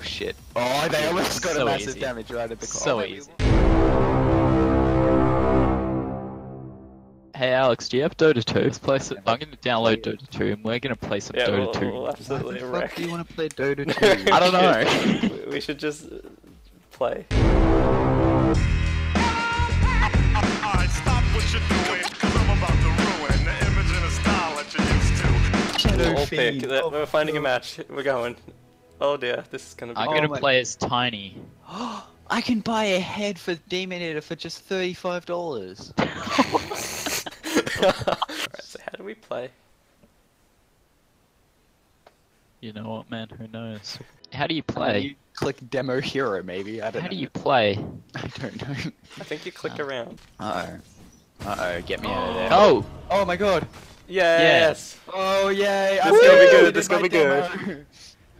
Oh shit. Oh, they almost got so a massive easy. Damage right at the corner. So easy. Hey Alex, do you have Dota 2? Let's play some, I'm going to download Dota 2 and we're going to play some Dota 2. We'll absolutely wreck. Do you want to play Dota 2? I don't know. We should just play. Alright, stop what you're doing, because I'm about to ruin the image and the style that you're used to. We'll all pick. We're finding a match. We're going. Oh dear, this is going to be... I'm going to play as Tiny. I can buy a head for Demonator for just $35. Alright, so how do we play? You know what, man? Who knows? How do you play? You click demo hero, maybe. I don't know. How do you play? I don't know. I think you click around. Uh-oh. Uh-oh, get me out of there. Oh! Oh my god! Yes! Oh, yay! This is gonna be good, this is gonna be good.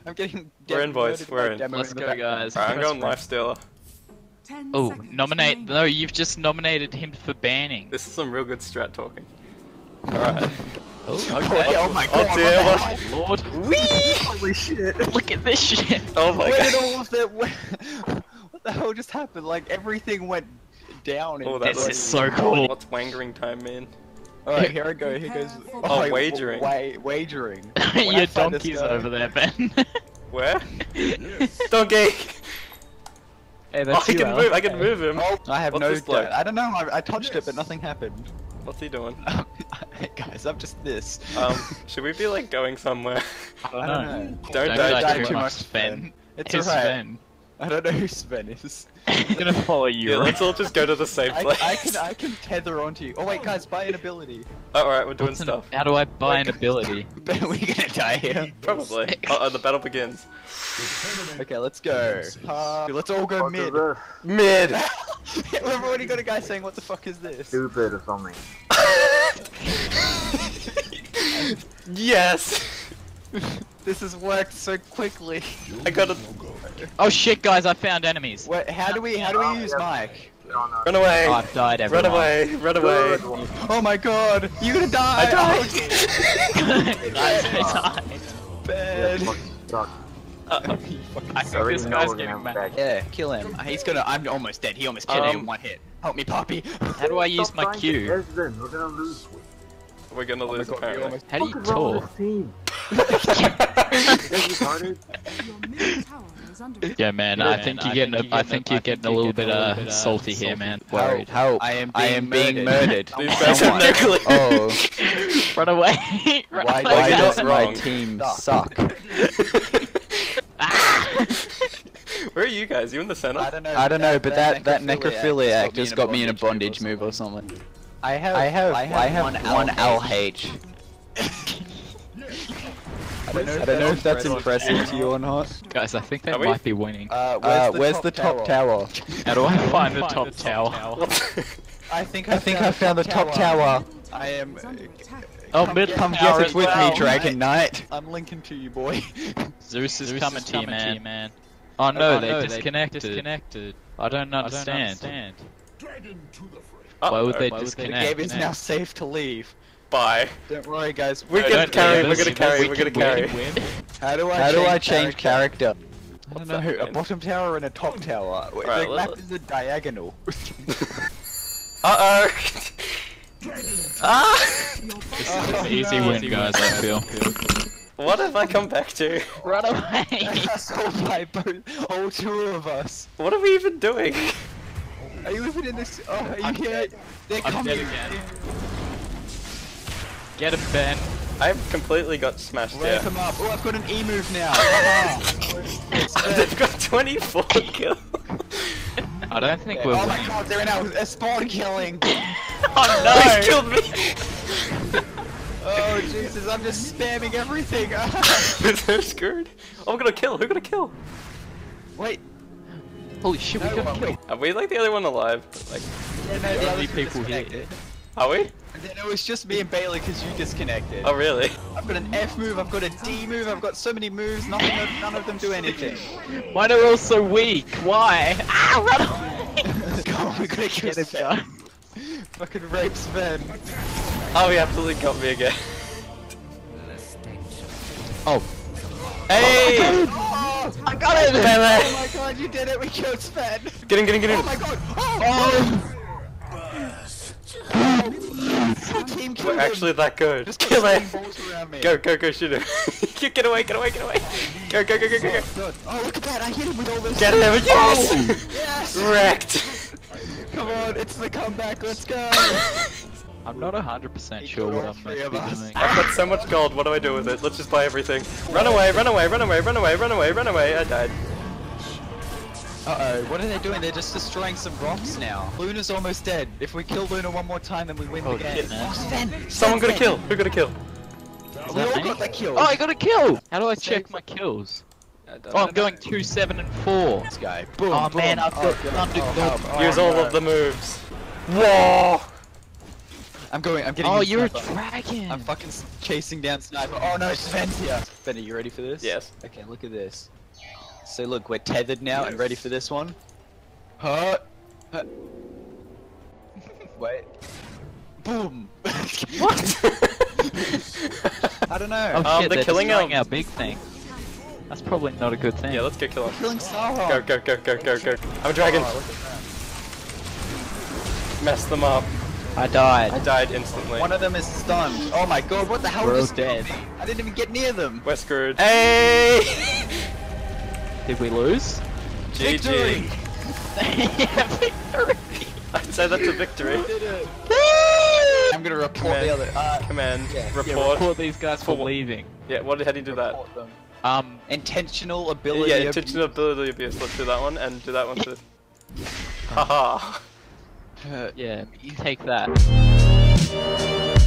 I'm getting We're in, boys. We're in. Let's go, guys. Alright, I'm going Lifestealer. Oh, nominate. No, you've just nominated him for banning. This is some real good strat talking. Alright. Oh, okay. Oh my god. Oh dear lord. Whee! Holy shit. Look at this shit. Oh my god. Where did all of that. What the hell just happened? Like, everything went down. Oh, this is so cool. What's wangering time, man? Alright, here I go. Here goes. Oh, wagering. Wagering. Your donkey's over there, Ben. Where? Donkey! Hey, that's you, I can move him. I have no doubt. I don't know, I touched it but nothing happened. What's he doing? Hey guys, I'm just this. Should we be like going somewhere? I don't know. Don't die too much, Sven. It's alright. Sven. I don't know who Sven is. I'm gonna follow you. Yeah, let's all just go to the same place. I can tether onto you. Oh wait guys, buy an ability. Oh, alright, we're doing stuff. How do I buy an ability? Are we gonna die here? Probably. Uh-oh, the battle begins. Okay, let's go. Let's all go mid. Mid! We've already got a guy saying what the fuck is this? Stupid or something. Yes! This has worked so quickly. I gotta... Oh shit guys, I found enemies. Wait, how do we use Mike? Run away! Oh, I've died everyone. Run away! Run away! Oh my god! You're gonna die! I died! I died! Bad! I think this guy's getting mad. Yeah, kill him. He's gonna- I'm almost dead. He almost killed me in one hit. Help me, Poppy! How do I use my Q? We're gonna lose. We're gonna lose apparently. How do you talk? Yeah, man. I think you're getting a little bit salty here, man. Worried. Help! I am being murdered. Oh! Run away! Why does my team suck? Where are you guys? You in the center? I don't know, but that necrophilia act just got me in a bondage move or something. I have one LH. I don't know if that's impressive to you or not. Guys, I think they might be winning. Where's the top tower? How do I find the top tower? I think I found the top tower. I am... Oh, mid, come get it with me, Dragon Knight. I'm linking to you, boy. Zeus is coming to you, man. Oh no, they disconnected. I don't understand. Why would they disconnect? The game is now safe to leave. Bye. Don't worry, guys. We're gonna carry. We're gonna carry. We're gonna carry. How do I change character? I don't know. A bottom tower and a top tower. The map is a diagonal. Uh oh. This is an easy win, guys. I feel. What have I come back to? Run away! That's all by all two of us. What are we even doing? Are you even in this? Oh, are you here? They're coming. I'm dead again. Get him, Ben. I've completely got smashed out. Wake him up. Oh, I've got an E move now. They've got 24 kills. I don't think we're. Oh my god, they're in a spawn killing. Oh no! He's killed me. Oh Jesus, I'm just spamming everything. They're screwed. I'm gonna kill. Who gonna kill? Wait. Holy shit, we got killed. Are we like the only one alive? Like, yeah, no, the only people here. Are we? It was just me and Bailey because you disconnected. Oh really? I've got an F move, I've got a D move, I've got so many moves, none of them do anything. Mine are all so weak, why? Ah, run away! God, we're gonna kill Sven. Fucking rape Sven. Oh, he absolutely got me again. Oh. Hey! Oh, Got it! Oh my god, you did it, we killed Sven! Get in! Oh my god! Oh! Team killed We're actually that good. Just kill it! Go, shoot him! Get away! Go! Oh, look at that, I hit him with all this! Get him! Yes! Yes! Wrecked! Come on, it's the comeback, let's go! I'm not 100% sure what I'm supposed to be doing. I've got so much gold, what do I do with it? Let's just buy everything. Run away, I died. Uh-oh, what are they doing? They're just destroying some rocks now. Luna's almost dead. If we kill Luna one more time, then we win the game. Someone got a kill! Who got a kill? We all got the kill! Oh, I got a kill! How do I check my kills? Oh, I'm going 2, 7, and 4. Let's go. Boom, oh man, I've got thunder. Use all of the moves. Whoa! I'm getting. Oh, you're sniper. A dragon! I'm fucking chasing down Sniper. Oh no, Sven's here! Sven, are you ready for this? Yes. Okay, look at this. So look, we're tethered now and ready for this one. Huh? Wait. Boom! What? I don't know. Oh, shit, they're killing our big thing. That's probably not a good thing. Yeah, let's get killed. Killing Sauron! Go. I'm a dragon. Oh, mess them up. I died instantly. One of them is stunned. Oh my god, what the hell was that? I didn't even get near them. We're screwed. Hey! Did we lose? GG. Victory! I'd say that's a victory. We did it. I'm gonna report the other. Command. Report these guys for leaving. Yeah, how do you do that? Intentional ability abuse. Yeah, intentional ability abuse. Let's do that one and do that one too. Haha. Yeah, you take that.